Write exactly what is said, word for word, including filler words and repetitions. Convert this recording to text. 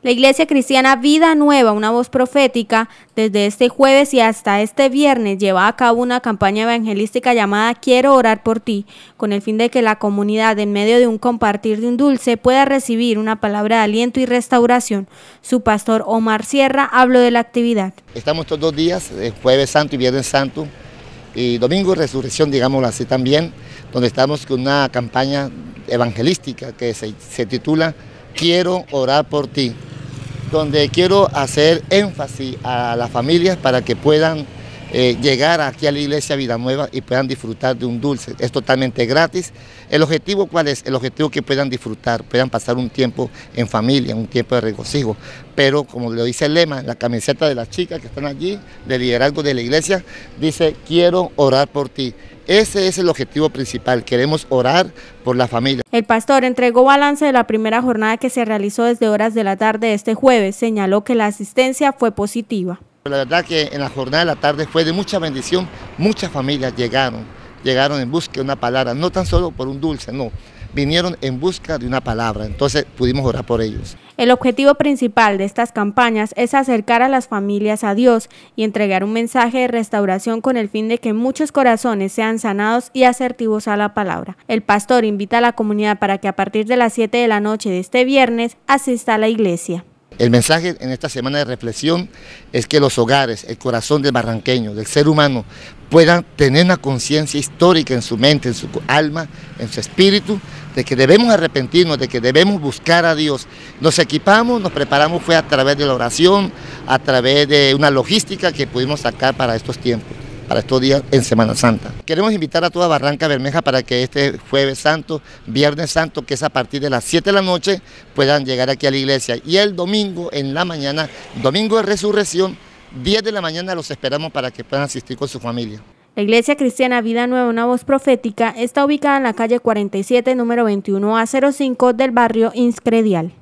La Iglesia Cristiana Vida Nueva, una voz profética, desde este jueves y hasta este viernes lleva a cabo una campaña evangelística llamada Quiero orar por ti, con el fin de que la comunidad, en medio de un compartir de un dulce, pueda recibir una palabra de aliento y restauración. Su pastor Omar Sierra habló de la actividad. Estamos estos dos días, jueves santo y viernes santo, y domingo resurrección, digámoslo así también, donde estamos con una campaña evangelística que se, se titula Quiero orar por ti, donde quiero hacer énfasis a las familias para que puedan eh, llegar aquí a la Iglesia Vida Nueva y puedan disfrutar de un dulce. Es totalmente gratis. ¿El objetivo cuál es? El objetivo que puedan disfrutar, puedan pasar un tiempo en familia, un tiempo de regocijo. Pero como lo dice el lema, la camiseta de las chicas que están allí, de liderazgo de la iglesia, dice quiero orar por ti. Ese es el objetivo principal, queremos orar por la familia. El pastor entregó balance de la primera jornada que se realizó desde horas de la tarde este jueves. Señaló que la asistencia fue positiva. La verdad que en la jornada de la tarde fue de mucha bendición, muchas familias llegaron, llegaron en busca de una palabra, no tan solo por un dulce, no. Vinieron en busca de una palabra, entonces pudimos orar por ellos. El objetivo principal de estas campañas es acercar a las familias a Dios y entregar un mensaje de restauración con el fin de que muchos corazones sean sanados y asertivos a la palabra. El pastor invita a la comunidad para que a partir de las siete de la noche de este viernes asista a la iglesia. El mensaje en esta semana de reflexión es que los hogares, el corazón del barranqueño, del ser humano, puedan tener una conciencia histórica en su mente, en su alma, en su espíritu, de que debemos arrepentirnos, de que debemos buscar a Dios. Nos equipamos, nos preparamos, fue a través de la oración, a través de una logística que pudimos sacar para estos tiempos, para estos días en Semana Santa. Queremos invitar a toda Barrancabermeja para que este jueves santo, viernes santo, que es a partir de las siete de la noche, puedan llegar aquí a la iglesia. Y el domingo en la mañana, domingo de resurrección, diez de la mañana los esperamos para que puedan asistir con su familia. La Iglesia Cristiana Vida Nueva, una voz profética, está ubicada en la calle cuarenta y siete, número veintiuno A cero cinco del barrio Inscredial.